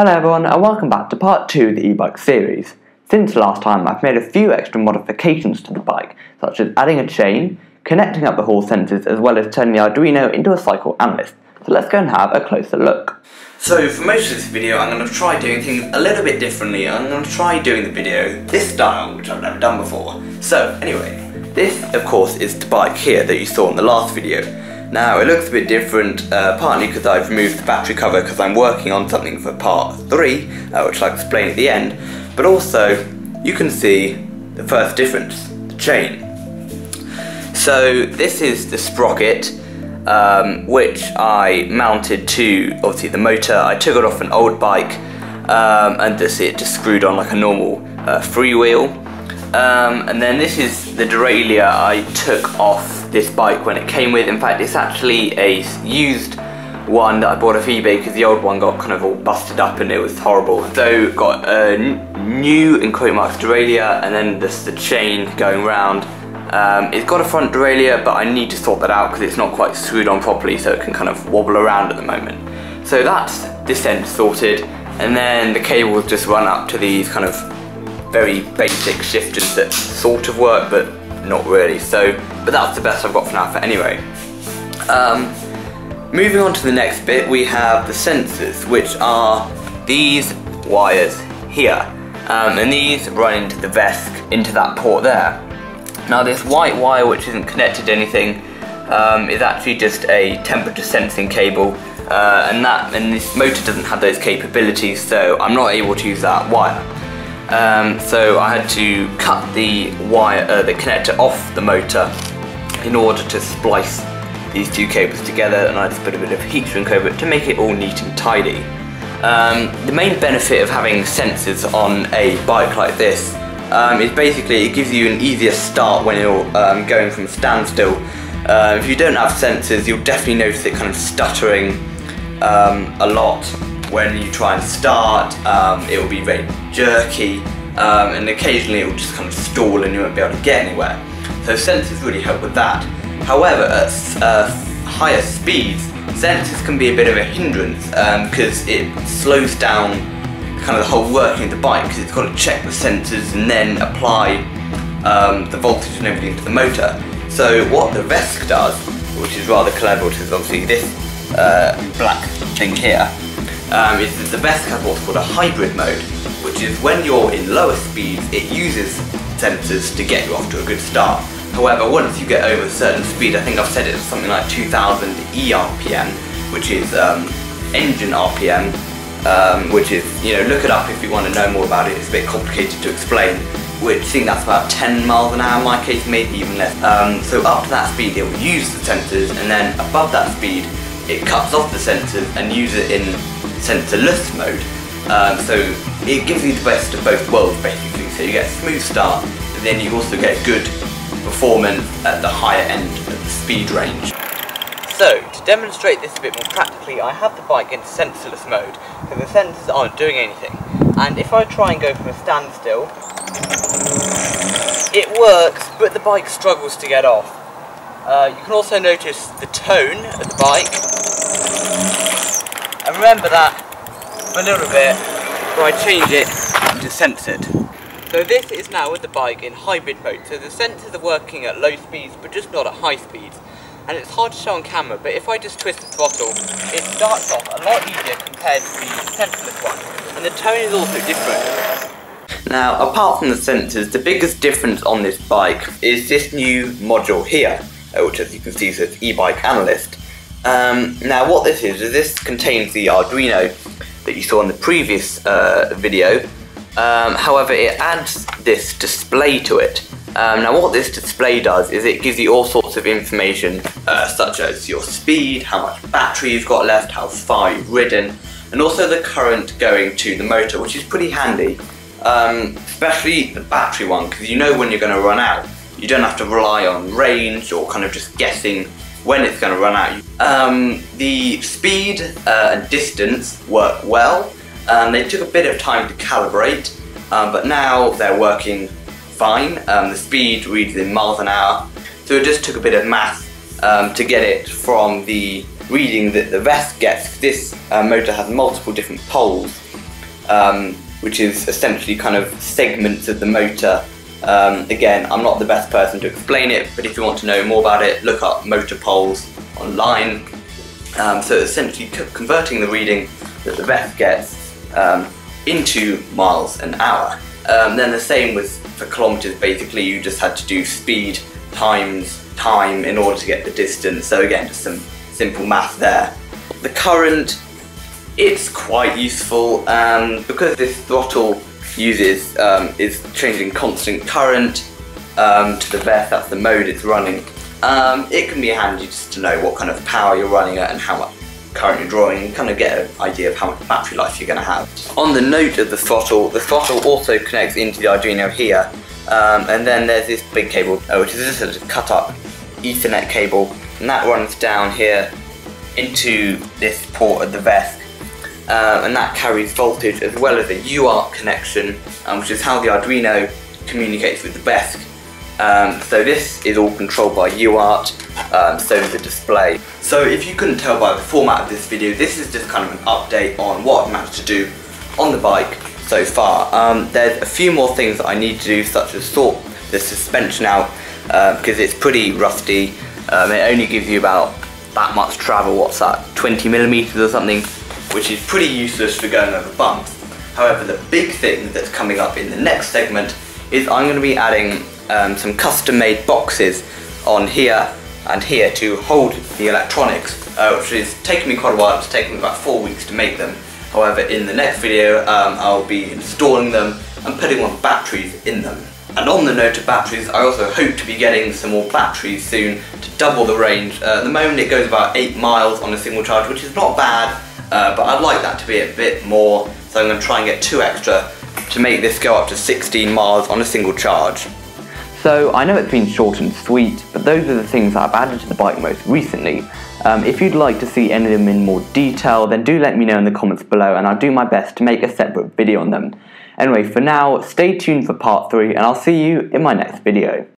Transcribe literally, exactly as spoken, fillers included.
Hello everyone and welcome back to part two of the e-bike series. Since last time I've made a few extra modifications to the bike, such as adding a chain, connecting up the hall sensors, as well as turning the Arduino into a Cycle Analyst. So let's go and have a closer look. So for most of this video I'm going to try doing things a little bit differently. I'm going to try doing the video this style, which I've never done before. So anyway, this of course is the bike here that you saw in the last video. Now, it looks a bit different, uh, partly because I've removed the battery cover because I'm working on something for part three, uh, which I'll explain at the end, but also, you can see the first difference, the chain. So, this is the sprocket, um, which I mounted to, obviously, the motor. I took it off an old bike, um, and this, it just screwed on like a normal uh, freewheel. Um, and then this is the derailleur I took off this bike when it came with. In fact, it's actually a used one that I bought off eBay because the old one got kind of all busted up and it was horrible. So got a new, in quote marks, derailleur, and then this the chain going round. Um, it's got a front derailleur, but I need to sort that out because it's not quite screwed on properly, so it can kind of wobble around at the moment. So that's this end sorted, and then the cables just run up to these kind of very basic shifters that sort of work, but not really. So, but that's the best I've got for now. For anyway, um, moving on to the next bit, we have the sensors, which are these wires here, um, and these run into the V E S C, into that port there. Now, this white wire, which isn't connected to anything, um, is actually just a temperature sensing cable, uh, and that and this motor doesn't have those capabilities, so I'm not able to use that wire. Um, so I had to cut the wire, uh, the connector off the motor in order to splice these two cables together, and I just put a bit of heat shrink over it to make it all neat and tidy. Um, the main benefit of having sensors on a bike like this um, is basically it gives you an easier start when you're um, going from standstill. Uh, if you don't have sensors, you'll definitely notice it kind of stuttering um, a lot. When you try and start, um, it will be very jerky, um, and occasionally it will just kind of stall and you won't be able to get anywhere. So sensors really help with that. However, at uh, higher speeds, sensors can be a bit of a hindrance because um, it slows down kind of the whole working of the bike, because it's got to check the sensors and then apply um, the voltage and everything to the motor. So what the V E S C does, which is rather clever, which is obviously this uh, black thing here, Um, is that the V E S C has what's called a hybrid mode, which is when you're in lower speeds, it uses sensors to get you off to a good start. However, once you get over a certain speed, I think I've said it's something like two thousand e R P M, which is um, engine R P M, um, which is, you know, look it up if you want to know more about it. It's a bit complicated to explain, which I think that's about ten miles an hour in my case, maybe even less. Um, so up to that speed, it will use the sensors, and then above that speed, it cuts off the sensors and uses it in sensorless mode, um, so it gives you the best of both worlds basically. So you get a smooth start, but then you also get good performance at the higher end of the speed range. So to demonstrate this a bit more practically, I have the bike in sensorless mode, so the sensors aren't doing anything, and if I try and go from a standstill, it works, but the bike struggles to get off. Uh, you can also notice the tone of the bike. And remember that for a little bit, so I change it to censored. So this is now with the bike in hybrid mode, so the sensors are working at low speeds but just not at high speeds. And it's hard to show on camera, but if I just twist the throttle, it starts off a lot easier compared to the sensorless one. And the tone is also different. Now, apart from the sensors, the biggest difference on this bike is this new module here, which as you can see says e-bike analyst. Um, now what this is, is this contains the Arduino that you saw in the previous uh, video, um, however it adds this display to it. Um, now what this display does is it gives you all sorts of information, uh, such as your speed, how much battery you've got left, how far you've ridden, and also the current going to the motor, which is pretty handy, um, especially the battery one, because you know when you're going to run out. You don't have to rely on range or kind of just guessing when it's going to run out. Um, the speed uh, and distance work well. Um, they took a bit of time to calibrate, um, but now they're working fine. Um, the speed reads in miles an hour, so it just took a bit of math um, to get it from the reading that the V E S C gets. This uh, motor has multiple different poles, um, which is essentially kind of segments of the motor. Um, again, I'm not the best person to explain it, but if you want to know more about it, look up motor poles online. Um, so essentially converting the reading that the V E S C gets um, into miles an hour. Um, then the same was for kilometres. Basically you just had to do speed times time in order to get the distance, so again just some simple math there. The current, it's quite useful um, because this throttle uses um, is changing constant current um, to the V E S C, that's the mode it's running. Um, it can be handy just to know what kind of power you're running at and how much current you're drawing, and kind of get an idea of how much battery life you're going to have. On the note of the throttle, the throttle also connects into the Arduino here, um, and then there's this big cable, which is just a cut up Ethernet cable, and that runs down here into this port of the V E S C, um, and that carries voltage as well as a U A R T connection, um, which is how the Arduino communicates with the V E S C. Um, so this is all controlled by U A R T, um, so is the display. So if you couldn't tell by the format of this video, this is just kind of an update on what I've managed to do on the bike so far. Um, there's a few more things that I need to do, such as sort the suspension out, uh, because it's pretty rusty. Um, it only gives you about that much travel, what's that, twenty millimeters or something, which is pretty useless for going over bumps. However, the big thing that's coming up in the next segment is I'm going to be adding Um, some custom-made boxes on here and here to hold the electronics, uh, which is taking me quite a while. It's taken me about four weeks to make them. However, in the next video um, I'll be installing them and putting on batteries in them. And on the note of batteries, I also hope to be getting some more batteries soon to double the range. Uh, at the moment it goes about eight miles on a single charge, which is not bad, uh, but I'd like that to be a bit more, so I'm going to try and get two extra to make this go up to sixteen miles on a single charge. So I know it's been short and sweet, but those are the things that I've added to the bike most recently. Um, if you'd like to see any of them in more detail, then do let me know in the comments below and I'll do my best to make a separate video on them. Anyway, for now, stay tuned for part three and I'll see you in my next video.